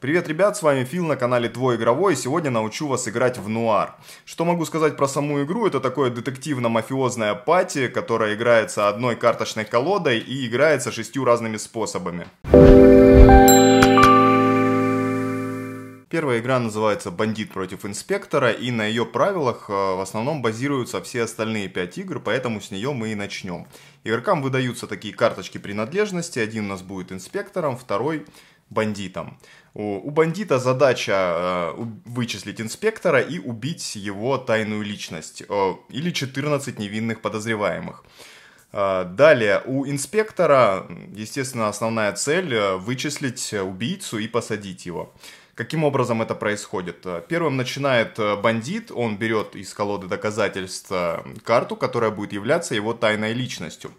Привет, ребят, с вами Фил на канале Твой игровой, и сегодня научу вас играть в Нуар. Что могу сказать про саму игру? Это такое детективно-мафиозное пати, которое играется одной карточной колодой и играется 6 разными способами. Первая игра называется «Бандит против инспектора», и на ее правилах в основном базируются все остальные 5 игр, поэтому с нее мы и начнем. Игрокам выдаются такие карточки принадлежности, один у нас будет инспектором, второй – бандитом. У бандита задача вычислить инспектора и убить его тайную личность, или 14 невинных подозреваемых. Далее, у инспектора, естественно, основная цель – вычислить убийцу и посадить его. Каким образом это происходит? Первым начинает бандит, он берет из колоды доказательств карту, которая будет являться его тайной личностью.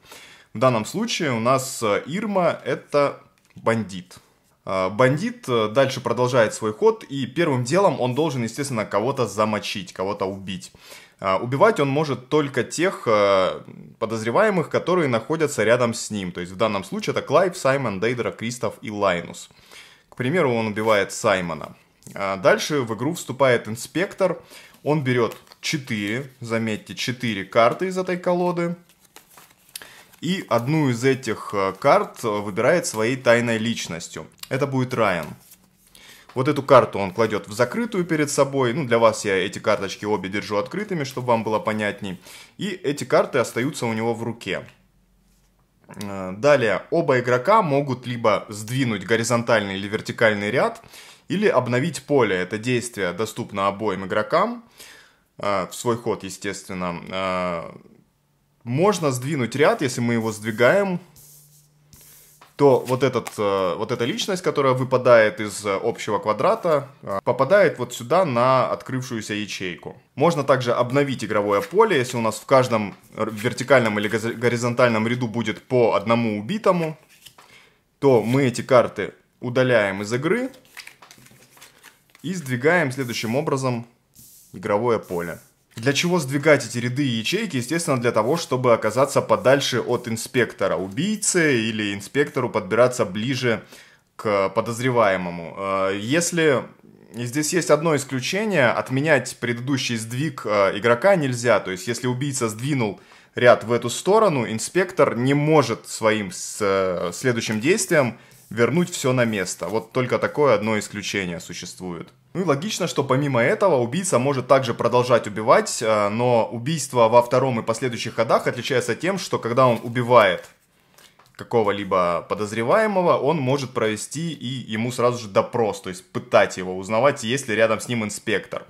В данном случае у нас Ирма – это бандит. Бандит дальше продолжает свой ход, и первым делом он должен, естественно, кого-то замочить, кого-то убить. Убивать он может только тех подозреваемых, которые находятся рядом с ним. То есть в данном случае это Клайв, Саймон, Дейдра, Кристоф и Лайнус. К примеру, он убивает Саймона. Дальше в игру вступает инспектор. Он берет 4, заметьте, 4 карты из этой колоды. И одну из этих карт выбирает своей тайной личностью. Это будет Райан. Вот эту карту он кладет в закрытую перед собой. Ну, для вас я эти карточки обе держу открытыми, чтобы вам было понятней. И эти карты остаются у него в руке. Далее, оба игрока могут либо сдвинуть горизонтальный или вертикальный ряд, или обновить поле. Это действие доступно обоим игрокам, в свой ход, естественно. Можно сдвинуть ряд, если мы его сдвигаем, то вот эта личность, которая выпадает из общего квадрата, попадает вот сюда на открывшуюся ячейку. Можно также обновить игровое поле, если у нас в каждом вертикальном или горизонтальном ряду будет по одному убитому, то мы эти карты удаляем из игры и сдвигаем следующим образом игровое поле. Для чего сдвигать эти ряды и ячейки? Естественно, для того, чтобы оказаться подальше от инспектора убийцы или инспектору подбираться ближе к подозреваемому. Если здесь есть одно исключение, отменять предыдущий сдвиг игрока нельзя. То есть, если убийца сдвинул ряд в эту сторону, инспектор не может своим следующим действием вернуть все на место. Вот только такое одно исключение существует. Ну и логично, что помимо этого убийца может также продолжать убивать, но убийство во втором и последующих ходах отличается тем, что когда он убивает какого-либо подозреваемого, он может провести и ему сразу же допрос, то есть пытать его, узнавать, есть ли рядом с ним инспектор.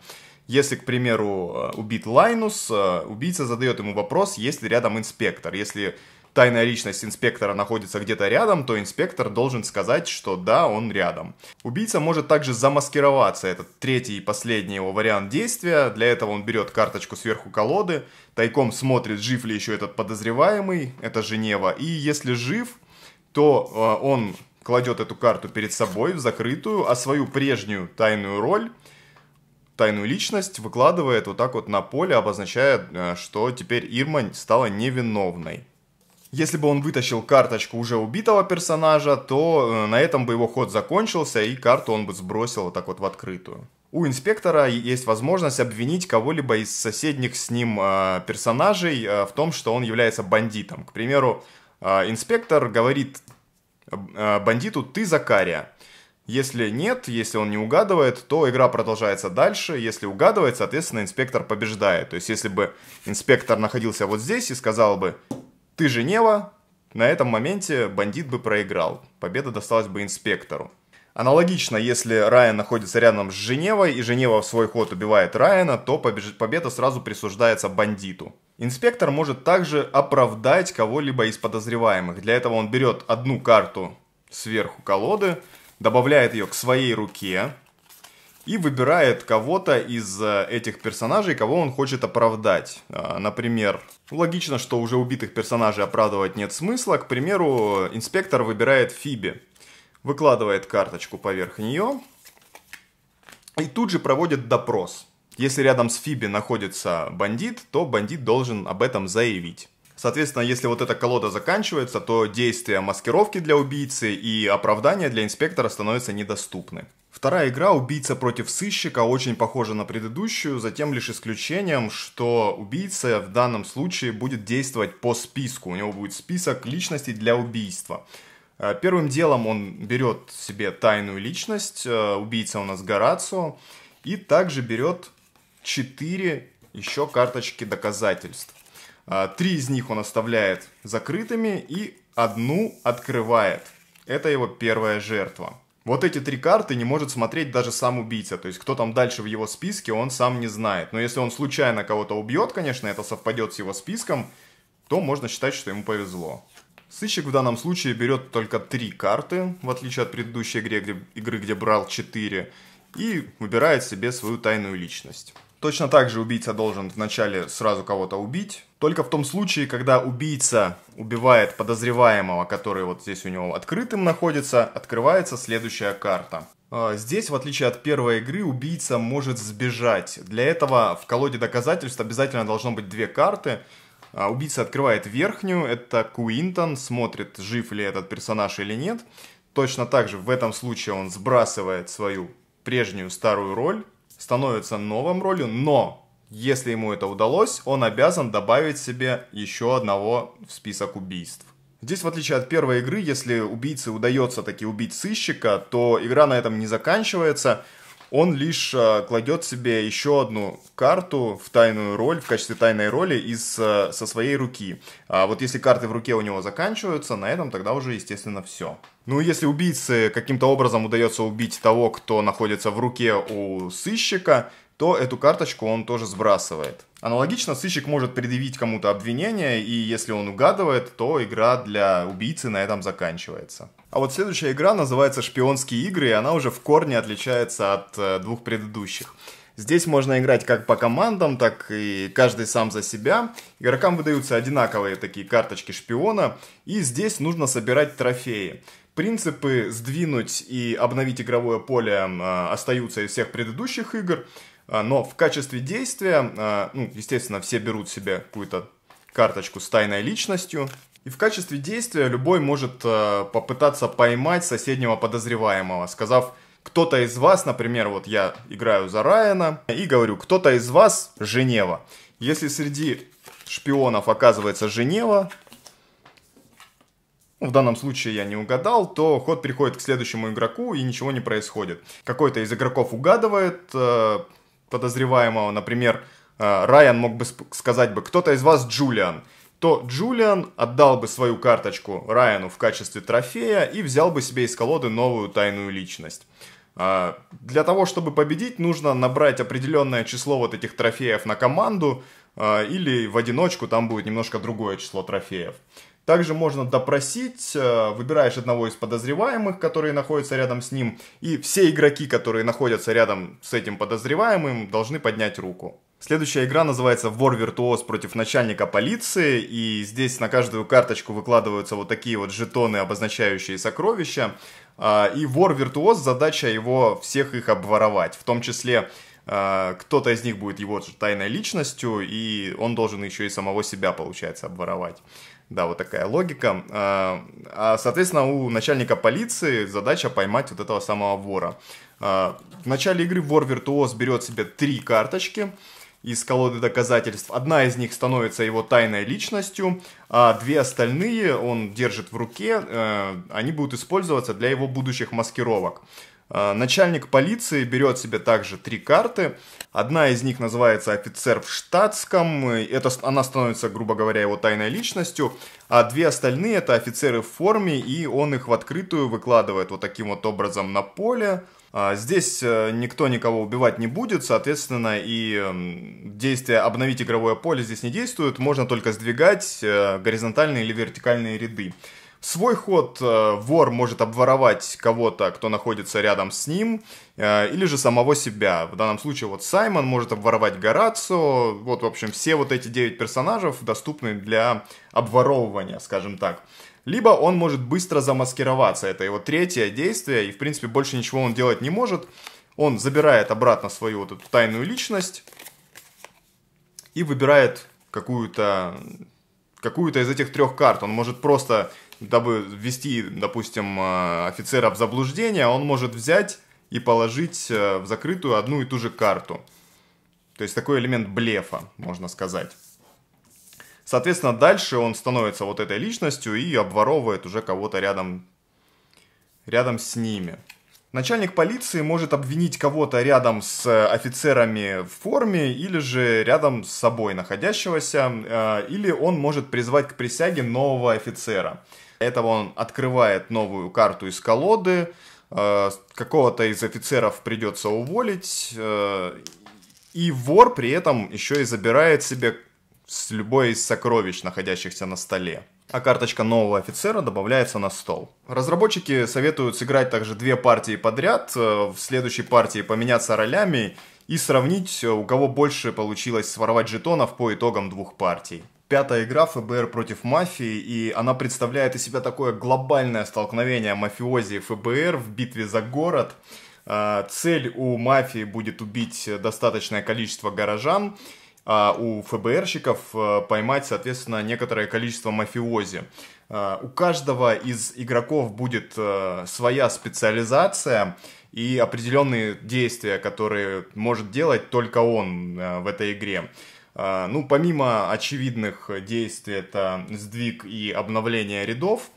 Если, к примеру, убит Лайнус, убийца задает ему вопрос, есть ли рядом инспектор. Если тайная личность инспектора находится где-то рядом, то инспектор должен сказать, что да, он рядом. Убийца может также замаскироваться, это третий и последний его вариант действия. Для этого он берет карточку сверху колоды, тайком смотрит, жив ли еще этот подозреваемый, это Женева. И если жив, то он кладет эту карту перед собой в закрытую, а свою прежнюю тайную роль, тайную личность выкладывает вот так вот на поле, обозначая, что теперь Ирма стала невиновной. Если бы он вытащил карточку уже убитого персонажа, то на этом бы его ход закончился, и карту он бы сбросил вот так вот в открытую. У инспектора есть возможность обвинить кого-либо из соседних с ним персонажей в том, что он является бандитом. К примеру, инспектор говорит бандиту «ты Закария». Если нет, если он не угадывает, то игра продолжается дальше. Если угадывает, соответственно, инспектор побеждает. То есть, если бы инспектор находился вот здесь и сказал бы «ты Женева», на этом моменте бандит бы проиграл. Победа досталась бы инспектору. Аналогично, если Райан находится рядом с Женевой, и Женева в свой ход убивает Райана, то победа сразу присуждается бандиту. Инспектор может также оправдать кого-либо из подозреваемых. Для этого он берет одну карту сверху колоды, добавляет ее к своей руке и выбирает кого-то из этих персонажей, кого он хочет оправдать. Например, логично, что уже убитых персонажей оправдывать нет смысла. К примеру, инспектор выбирает Фиби, выкладывает карточку поверх нее и тут же проводит допрос. Если рядом с Фиби находится бандит, то бандит должен об этом заявить. Соответственно, если вот эта колода заканчивается, то действия маскировки для убийцы и оправдания для инспектора становятся недоступны. Вторая игра «Убийца против сыщика» очень похожа на предыдущую, за тем лишь исключением, что убийца в данном случае будет действовать по списку. У него будет список личностей для убийства. Первым делом он берет себе тайную личность, убийца у нас Горацио, и также берет 4 еще карточки доказательств. 3 из них он оставляет закрытыми и 1 открывает. Это его первая жертва. Вот эти 3 карты не может смотреть даже сам убийца, то есть кто там дальше в его списке, он сам не знает. Но если он случайно кого-то убьет, конечно, это совпадет с его списком, то можно считать, что ему повезло. Сыщик в данном случае берет только 3 карты, в отличие от предыдущей игры, где брал 4, и выбирает себе свою тайную личность. Точно так же убийца должен вначале сразу кого-то убить, только в том случае, когда убийца убивает подозреваемого, который вот здесь у него открытым находится, открывается следующая карта. Здесь, в отличие от первой игры, убийца может сбежать. Для этого в колоде доказательств обязательно должно быть 2 карты. Убийца открывает верхнюю, это Куинтон, смотрит, жив ли этот персонаж или нет. Точно так же в этом случае он сбрасывает свою прежнюю старую роль, становится новым ролью, но если ему это удалось, он обязан добавить себе еще одного в список убийств. Здесь, в отличие от первой игры, если убийце удается таки убить сыщика, то игра на этом не заканчивается. Он лишь кладет себе еще одну карту в тайную роль, в качестве тайной роли со своей руки. А вот если карты в руке у него заканчиваются, на этом тогда уже, естественно, все. Ну и если убийце каким-то образом удается убить того, кто находится в руке у сыщика, то эту карточку он тоже сбрасывает. Аналогично, сыщик может предъявить кому-то обвинение, и если он угадывает, то игра для убийцы на этом заканчивается. А вот следующая игра называется «Шпионские игры», и она уже в корне отличается от 2 предыдущих. Здесь можно играть как по командам, так и каждый сам за себя. Игрокам выдаются одинаковые такие карточки шпиона, и здесь нужно собирать трофеи. Принципы «сдвинуть» и «обновить игровое поле» остаются из всех предыдущих игр, но в качестве действия, ну, естественно, все берут себе какую-то карточку с тайной личностью. И в качестве действия любой может попытаться поймать соседнего подозреваемого, сказав: кто-то из вас, например, вот я играю за Райана, и говорю: кто-то из вас Женева. Если среди шпионов оказывается Женева, в данном случае я не угадал, то ход переходит к следующему игроку, и ничего не происходит. Какой-то из игроков угадывает подозреваемого, например, Райан мог бы сказать бы: кто-то из вас Джулиан, то Джулиан отдал бы свою карточку Райану в качестве трофея и взял бы себе из колоды новую тайную личность. Для того, чтобы победить, нужно набрать определенное число вот этих трофеев на команду, или в одиночку там будет немножко другое число трофеев. Также можно допросить, выбираешь одного из подозреваемых, которые находятся рядом с ним, и все игроки, которые находятся рядом с этим подозреваемым, должны поднять руку. Следующая игра называется «Вор-виртуоз против начальника полиции», и здесь на каждую карточку выкладываются вот такие вот жетоны, обозначающие сокровища, и вор-виртуоз, задача его всех их обворовать, в том числе кто-то из них будет его тайной личностью, и он должен еще и самого себя, получается, обворовать. Да, вот такая логика. Соответственно, у начальника полиции задача поймать вот этого самого вора. В начале игры вор-виртуоз берет себе 3 карточки из колоды доказательств. Одна из них становится его тайной личностью, а 2 остальные он держит в руке. Они будут использоваться для его будущих маскировок. Начальник полиции берет себе также 3 карты. Одна из них называется «Офицер в штатском». Она становится, грубо говоря, его тайной личностью. А 2 остальные — это офицеры в форме, и он их в открытую выкладывает вот таким вот образом на поле. Здесь никто никого убивать не будет, соответственно, и действие «Обновить игровое поле» здесь не действует. Можно только сдвигать горизонтальные или вертикальные ряды. В свой ход вор может обворовать кого-то, кто находится рядом с ним, или же самого себя. В данном случае вот Саймон может обворовать Горацио. Вот, в общем, все вот эти 9 персонажей доступны для обворовывания, скажем так. Либо он может быстро замаскироваться, это его третье действие, и, в принципе, больше ничего он делать не может. Он забирает обратно свою вот эту тайную личность и выбирает какую-то из этих 3 карт. Он может просто, дабы ввести, допустим, офицера в заблуждение, он может взять и положить в закрытую одну и ту же карту. То есть такой элемент блефа, можно сказать. Соответственно, дальше он становится вот этой личностью и обворовывает уже кого-то рядом с ними. Начальник полиции может обвинить кого-то рядом с офицерами в форме или же рядом с собой находящегося, или он может призвать к присяге нового офицера. Для этого он открывает новую карту из колоды, какого-то из офицеров придется уволить, и вор при этом еще и забирает себе с любой из сокровищ, находящихся на столе. А карточка нового офицера добавляется на стол. Разработчики советуют сыграть также 2 партии подряд, в следующей партии поменяться ролями и сравнить, у кого больше получилось своровать жетонов по итогам 2 партий. 5-я игра ФБР против мафии, и она представляет из себя такое глобальное столкновение мафиози и ФБР в битве за город. Цель у мафии будет убить достаточное количество горожан, а у ФБРщиков поймать, соответственно, некоторое количество мафиози. У каждого из игроков будет своя специализация и определенные действия, которые может делать только он в этой игре. Ну, помимо очевидных действий, это сдвиг и обновление рядов,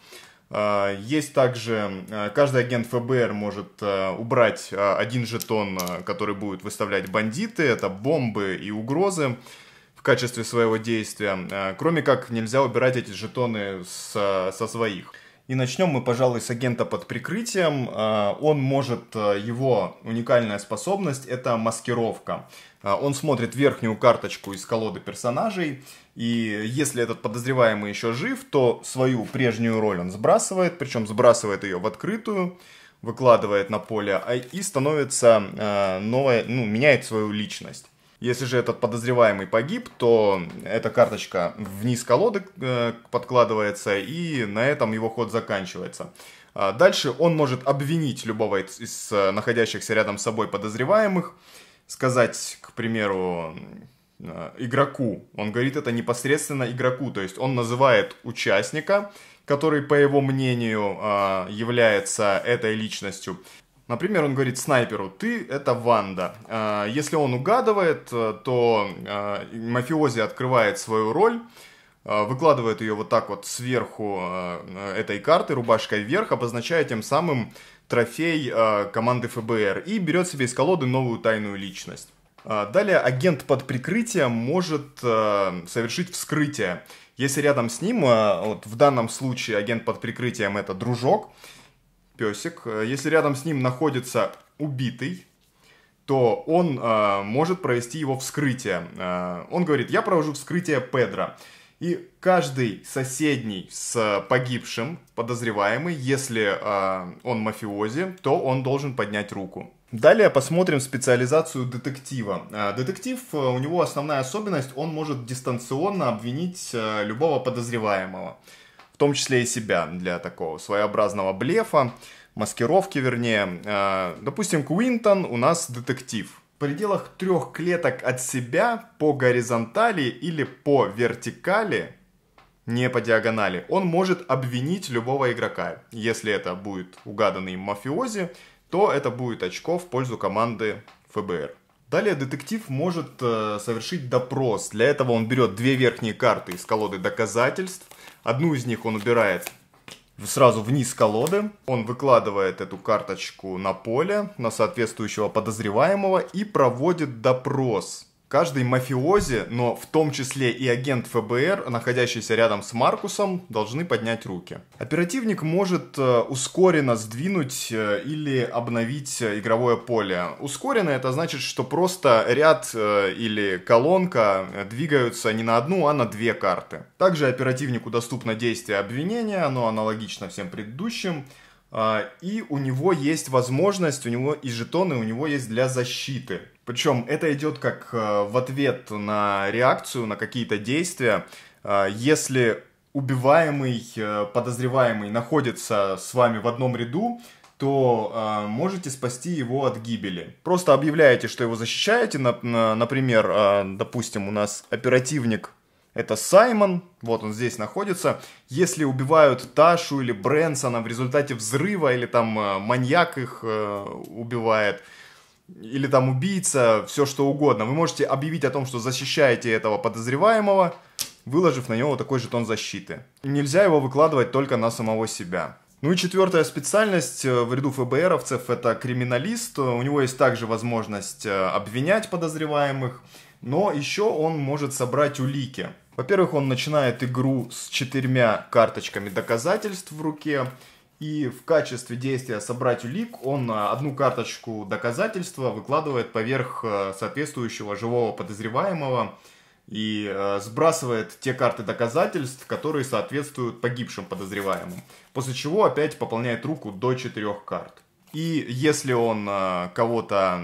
есть также, каждый агент ФБР может убрать один жетон, который будет выставлять бандиты, это бомбы и угрозы в качестве своего действия, кроме как нельзя убирать эти жетоны со своих. И начнем мы, пожалуй, с агента под прикрытием. Он может, его уникальная способность — это маскировка. Он смотрит верхнюю карточку из колоды персонажей, и если этот подозреваемый еще жив, то свою прежнюю роль он сбрасывает, причем сбрасывает ее в открытую, выкладывает на поле и становится новой, меняет свою личность. Если же этот подозреваемый погиб, то эта карточка вниз колоды подкладывается, и на этом его ход заканчивается. Дальше он может обвинить любого из находящихся рядом с собой подозреваемых, сказать, к примеру, игроку. Он говорит это непосредственно игроку, то есть он называет участника, который, по его мнению, является этой личностью. Например, он говорит снайперу: ты — это Ванда. Если он угадывает, то мафиози открывает свою роль, выкладывает ее вот так вот сверху этой карты, рубашкой вверх, обозначая тем самым трофей команды ФБР, и берет себе из колоды новую тайную личность. Далее агент под прикрытием может совершить вскрытие. Если рядом с ним, вот в данном случае агент под прикрытием — это дружок, песик. Если рядом с ним находится убитый, то он может провести его вскрытие. Он говорит: я провожу вскрытие Педро. И каждый соседний с погибшим подозреваемый, если он мафиози, то он должен поднять руку. Далее посмотрим специализацию детектива. Детектив, у него основная особенность: он может дистанционно обвинить любого подозреваемого, в том числе и себя, для такого своеобразного блефа, маскировки вернее. Допустим, Куинтон у нас детектив. В пределах 3 клеток от себя по горизонтали или по вертикали, не по диагонали, он может обвинить любого игрока. Если это будет угаданный мафиози, то это будет очко в пользу команды ФБР. Далее детектив может совершить допрос. Для этого он берет 2 верхние карты из колоды доказательств. Одну из них он убирает сразу вниз колоды. Он выкладывает эту карточку на поле, на соответствующего подозреваемого, и проводит допрос. Каждый мафиози, но в том числе и агент ФБР, находящийся рядом с Маркусом, должны поднять руки. Оперативник может ускоренно сдвинуть или обновить игровое поле. Ускоренно — это значит, что просто ряд или колонка двигаются не на одну, а на 2 карты. Также оперативнику доступно действие обвинения, оно аналогично всем предыдущим. И у него есть возможность, у него и жетоны у него есть для защиты. Причем это идет как в ответ на реакцию, на какие-то действия. Если убиваемый, подозреваемый находится с вами в одном ряду, то можете спасти его от гибели. Просто объявляете, что его защищаете. Например, допустим, у нас оперативник Это Саймон, вот он здесь находится. Если убивают Ташу или Брэнсона в результате взрыва, или там маньяк их убивает, или там убийца, все что угодно, вы можете объявить о том, что защищаете этого подозреваемого, выложив на него вот такой жетон защиты. Нельзя его выкладывать только на самого себя. Ну и четвертая специальность в ряду ФБРовцев — это криминалист. У него есть также возможность обвинять подозреваемых, но еще он может собрать улики. Во-первых, он начинает игру с 4 карточками доказательств в руке. И в качестве действия «собрать улик» он одну карточку доказательства выкладывает поверх соответствующего живого подозреваемого и сбрасывает те карты доказательств, которые соответствуют погибшим подозреваемым. После чего опять пополняет руку до 4 карт. И если он кого-то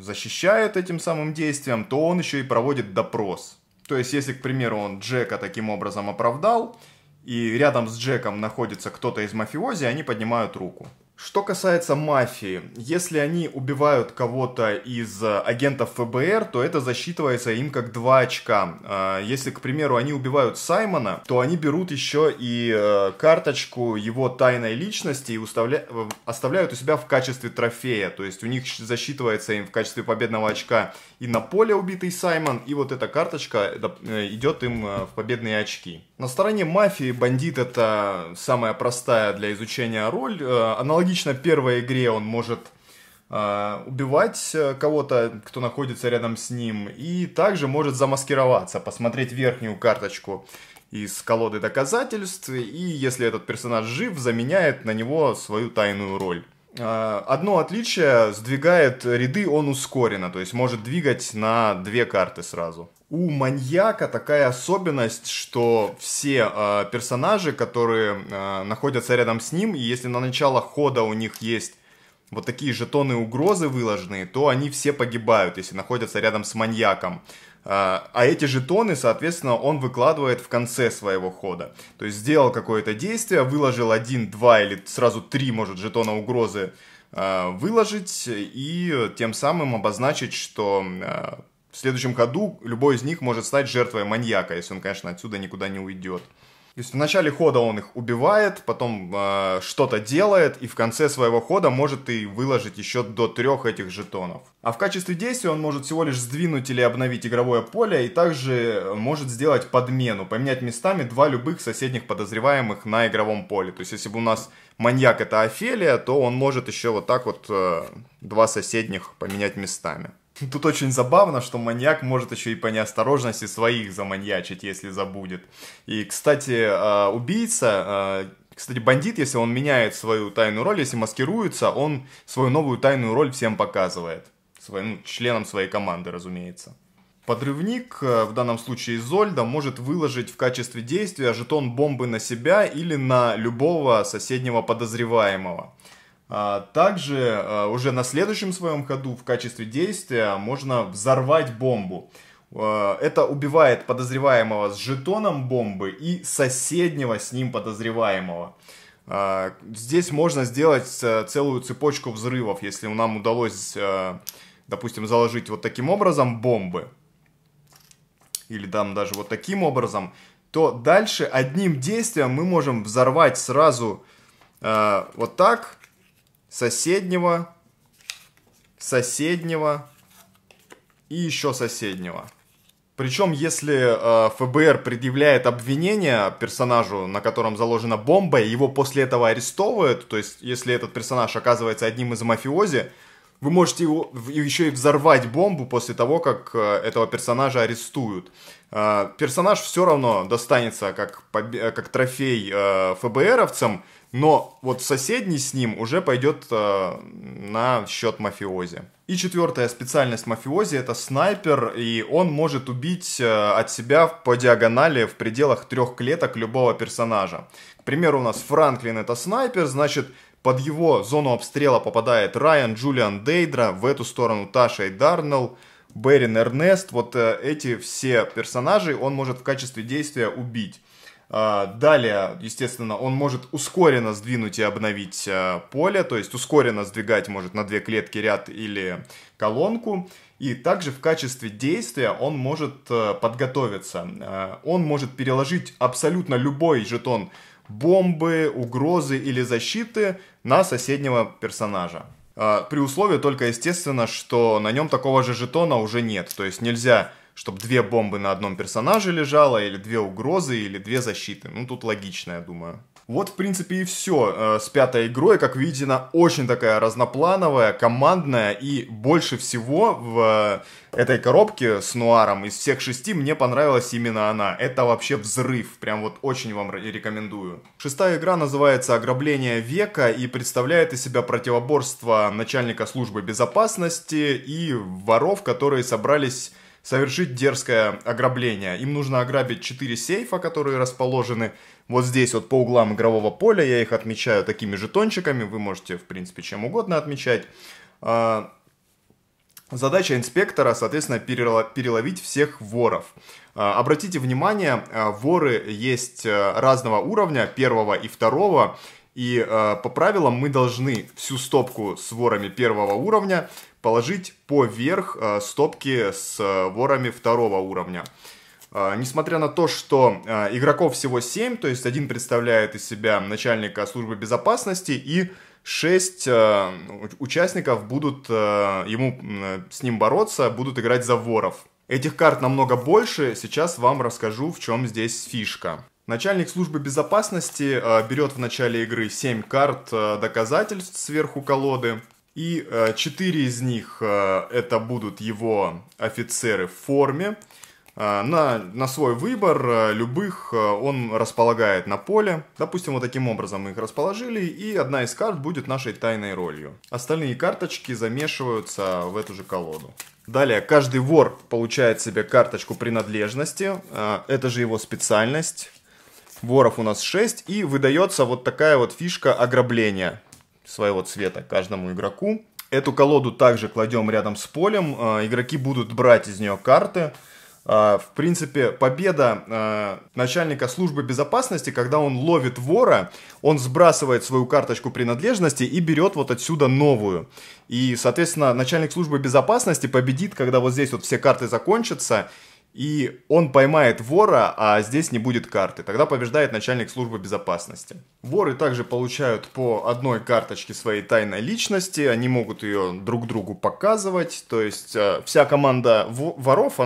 защищает этим самым действием, то он еще и проводит допрос. То есть, если, к примеру, он Джека таким образом оправдал, и рядом с Джеком находится кто-то из мафиози, они поднимают руку. Что касается мафии, если они убивают кого-то из агентов ФБР, то это засчитывается им как 2 очка. Если, к примеру, они убивают Саймона, то они берут еще и карточку его тайной личности и оставляют у себя в качестве трофея. То есть у них засчитывается им в качестве победного очка и на поле убитый Саймон, и вот эта карточка идет им в победные очки. На стороне мафии бандит — это самая простая для изучения роль. Аналогично в первой игре он может убивать кого-то, кто находится рядом с ним, и также может замаскироваться, посмотреть верхнюю карточку из колоды доказательств, и если этот персонаж жив, заменяет на него свою тайную роль. Одно отличие: сдвигает ряды он ускоренно, то есть может двигать на 2 карты сразу. У маньяка такая особенность, что все персонажи, которые находятся рядом с ним, и если на начало хода у них есть вот такие жетоны угрозы выложенные, то они все погибают, если находятся рядом с маньяком. А эти жетоны, соответственно, он выкладывает в конце своего хода. То есть сделал какое-то действие, выложил 1, 2 или сразу 3, может, жетона угрозы выложить, и тем самым обозначить, что... В следующем ходу любой из них может стать жертвой маньяка, если он, конечно, отсюда никуда не уйдет. То есть в начале хода он их убивает, потом что-то делает, и в конце своего хода может и выложить еще до 3 этих жетонов. А в качестве действия он может всего лишь сдвинуть или обновить игровое поле, и также может сделать подмену, поменять местами 2 любых соседних подозреваемых на игровом поле. То есть если бы у нас маньяк — это Офелия, то он может еще вот так вот 2 соседних поменять местами. Тут очень забавно, что маньяк может еще и по неосторожности своих заманьячить, если забудет. И, кстати, убийца, кстати, бандит, если он меняет свою тайную роль, если маскируется, он свою новую тайную роль всем показывает. Членам своей команды, разумеется. Подрывник, в данном случае Зольда, может выложить в качестве действия жетон бомбы на себя или на любого соседнего подозреваемого. Также уже на следующем своем ходу в качестве действия можно взорвать бомбу. Это убивает подозреваемого с жетоном бомбы и соседнего с ним подозреваемого. Здесь можно сделать целую цепочку взрывов, если нам удалось, допустим, заложить вот таким образом бомбы. Или там даже вот таким образом. То дальше одним действием мы можем взорвать сразу вот так... соседнего и еще соседнего. Причем, если ФБР предъявляет обвинение персонажу, на котором заложена бомба, и его после этого арестовывают, то есть если этот персонаж оказывается одним из мафиози, вы можете его еще и взорвать бомбу после того, как этого персонажа арестуют. Персонаж все равно достанется как трофей ФБРовцам, но вот соседний с ним уже пойдет на счет мафиози. И четвертая специальность мафиози — это снайпер, и он может убить от себя по диагонали в пределах 3 клеток любого персонажа. К примеру, у нас Франклин — это снайпер, значит, под его зону обстрела попадает Райан, Джулиан, Дейдра, в эту сторону Таша и Дарнелл, Берин, Эрнест. Вот эти все персонажи он может в качестве действия убить. Далее, естественно, он может ускоренно сдвинуть и обновить поле, то есть ускоренно сдвигать может на две клетки ряд или колонку. И также в качестве действия он может подготовиться. Он может переложить абсолютно любой жетон бомбы, угрозы или защиты на соседнего персонажа. При условии только, естественно, что на нем такого же жетона уже нет. То есть нельзя, чтобы две бомбы на одном персонаже лежало, или две угрозы, или две защиты. Ну, тут логично, я думаю. Вот, в принципе, и все с пятой игрой. Как видите, она очень такая разноплановая, командная. И больше всего в этой коробке с Нуаром из всех шести мне понравилась именно она. Это вообще взрыв. Прям вот очень вам рекомендую. Шестая игра называется «Ограбление века» и представляет из себя противоборство начальника службы безопасности и воров, которые собрались совершить дерзкое ограбление. Им нужно ограбить 4 сейфа, которые расположены вот здесь вот по углам игрового поля. Я их отмечаю такими жетончиками. Вы можете, в принципе, чем угодно отмечать. Задача инспектора, соответственно, переловить всех воров. Обратите внимание, воры есть разного уровня, первого и второго. И по правилам мы должны всю стопку с ворами первого уровня положить поверх стопки с ворами второго уровня. Несмотря на то, что игроков всего 7, то есть один представляет из себя начальника службы безопасности, и 6 участников будут с ним бороться, будут играть за воров. Этих карт намного больше, сейчас вам расскажу, в чем здесь фишка. Начальник службы безопасности берет в начале игры 7 карт доказательств сверху колоды. И 4 из них это будут его офицеры в форме. На свой выбор любых он располагает на поле. Допустим, вот таким образом мы их расположили. И одна из карт будет нашей тайной ролью. Остальные карточки замешиваются в эту же колоду. Далее, каждый вор получает себе карточку принадлежности. Это же его специальность. Воров у нас 6. И выдается вот такая вот фишка ограбления своего цвета каждому игроку. Эту колоду также кладем рядом с полем. Игроки будут брать из нее карты. В принципе, победа начальника службы безопасности, когда он ловит вора, он сбрасывает свою карточку принадлежности и берет вот отсюда новую. И, соответственно, начальник службы безопасности победит, когда вот здесь вот все карты закончатся, и он поймает вора, а здесь не будет карты. Тогда побеждает начальник службы безопасности. Воры также получают по одной карточке своей тайной личности. Они могут ее друг другу показывать. То есть вся команда воров,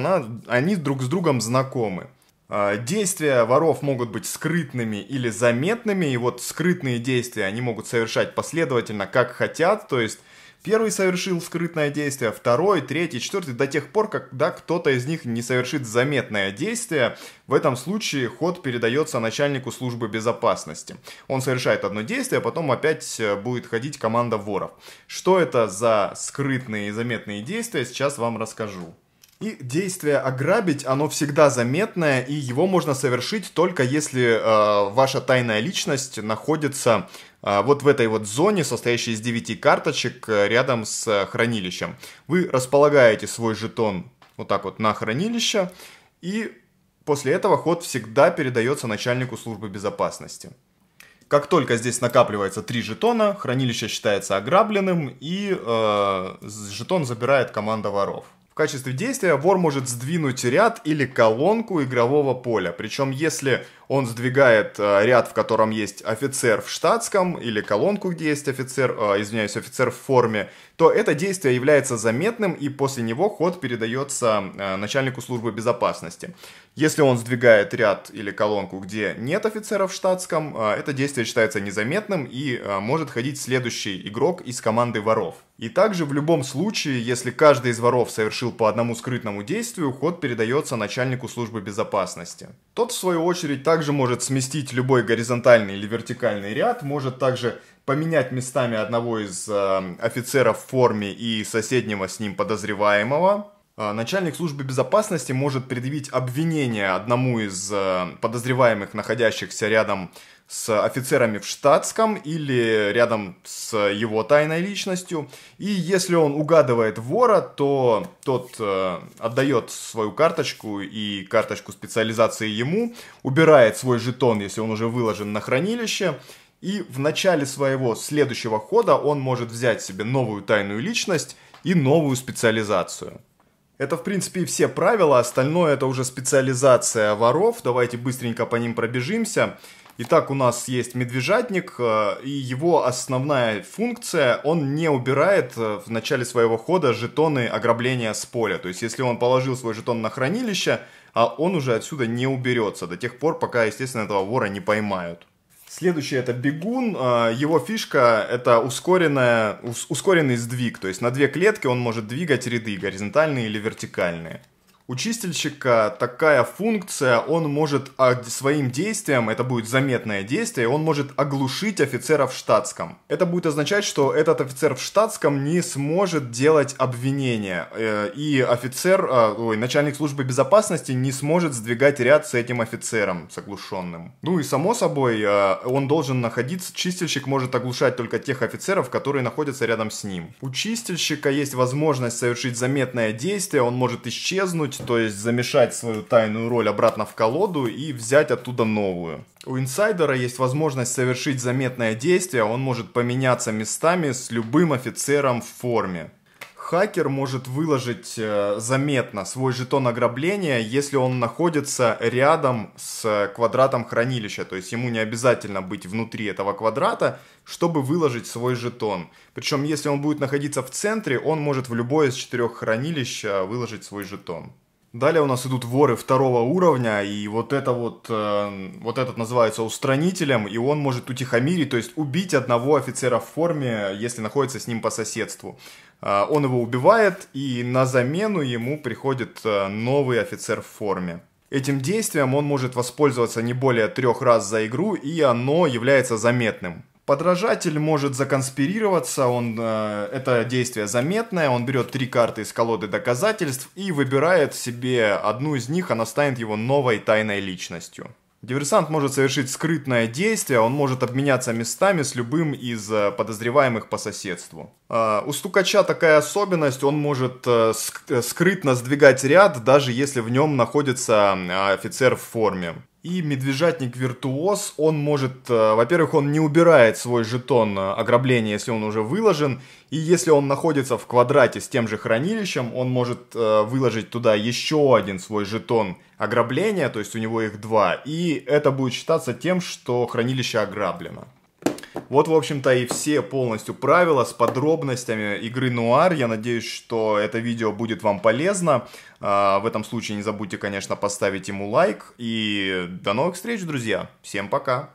они друг с другом знакомы. Действия воров могут быть скрытными или заметными. И вот скрытные действия они могут совершать последовательно, как хотят. То есть первый совершил скрытное действие, второй, третий, четвертый, до тех пор, когда кто-то из них не совершит заметное действие. В этом случае ход передается начальнику службы безопасности. Он совершает одно действие, потом опять будет ходить команда воров. Что это за скрытные и заметные действия, сейчас вам расскажу. И действие «ограбить», оно всегда заметное, и его можно совершить только если ваша тайная личность находится вот в этой вот зоне, состоящей из 9 карточек, рядом с хранилищем. Вы располагаете свой жетон вот так вот на хранилище, и после этого ход всегда передается начальнику службы безопасности. Как только здесь накапливается 3 жетона, хранилище считается ограбленным, и жетон забирает команда воров. В качестве действия вор может сдвинуть ряд или колонку игрового поля. Причем, если он сдвигает ряд, в котором есть офицер в штатском, или колонку, где есть офицер в форме, то это действие является заметным, и после него ход передается начальнику службы безопасности. Если он сдвигает ряд или колонку, где нет офицера в штатском, это действие считается незаметным, и может ходить следующий игрок из команды воров. И также в любом случае, если каждый из воров совершил по одному скрытному действию, ход передается начальнику службы безопасности. Тот, в свою очередь, также может сместить любой горизонтальный или вертикальный ряд, может также поменять местами одного из офицеров в форме и соседнего с ним подозреваемого. Начальник службы безопасности может предъявить обвинение одному из подозреваемых, находящихся рядом с офицерами в штатском или рядом с его тайной личностью. И если он угадывает вора, то тот отдает свою карточку и карточку специализации ему, убирает свой жетон, если он уже выложен, на хранилище. И в начале своего следующего хода он может взять себе новую тайную личность и новую специализацию. Это, в принципе, и все правила, остальное это уже специализация воров. Давайте быстренько по ним пробежимся. Итак, у нас есть медвежатник, и его основная функция, он не убирает в начале своего хода жетоны ограбления с поля. То есть, если он положил свой жетон на хранилище, он уже отсюда не уберется до тех пор, пока, естественно, этого вора не поймают. Следующий это бегун, его фишка это ускоренный сдвиг, то есть на две клетки он может двигать ряды, горизонтальные или вертикальные. У чистильщика такая функция, он может своим действием, это будет заметное действие, он может оглушить офицера в штатском. Это будет означать, что этот офицер в штатском не сможет делать обвинения, и начальник службы безопасности не сможет сдвигать ряд с этим офицером, с оглушенным. Ну и само собой, он должен находиться, чистильщик может оглушать только тех офицеров, которые находятся рядом с ним. У чистильщика есть возможность совершить заметное действие, он может исчезнуть, то есть замешать свою тайную роль обратно в колоду и взять оттуда новую. У инсайдера есть возможность совершить заметное действие, он может поменяться местами с любым офицером в форме. Хакер может выложить заметно свой жетон ограбления, если он находится рядом с квадратом хранилища. То есть ему не обязательно быть внутри этого квадрата, чтобы выложить свой жетон. Причем если он будет находиться в центре, он может в любое из 4 хранилищ выложить свой жетон. Далее у нас идут воры 2 уровня, и вот этот называется устранителем, и он может утихомирить, то есть убить одного офицера в форме, если находится с ним по соседству. Он его убивает, и на замену ему приходит новый офицер в форме. Этим действием он может воспользоваться не более 3 раз за игру, и оно является заметным. Подражатель может законспирироваться, это действие заметное, он берет 3 карты из колоды доказательств и выбирает себе одну из них, она станет его новой тайной личностью. Диверсант может совершить скрытное действие, он может обменяться местами с любым из подозреваемых по соседству. У стукача такая особенность, он может скрытно сдвигать ряд, даже если в нем находится офицер в форме. И медвежатник-виртуоз, он может, во-первых, он не убирает свой жетон ограбления, если он уже выложен, и если он находится в квадрате с тем же хранилищем, он может выложить туда еще один свой жетон ограбления, то есть у него их 2, и это будет считаться тем, что хранилище ограблено. Вот, в общем-то, и все полностью правила с подробностями игры Нуар. Я надеюсь, что это видео будет вам полезно. В этом случае не забудьте, конечно, поставить ему лайк. И до новых встреч, друзья. Всем пока!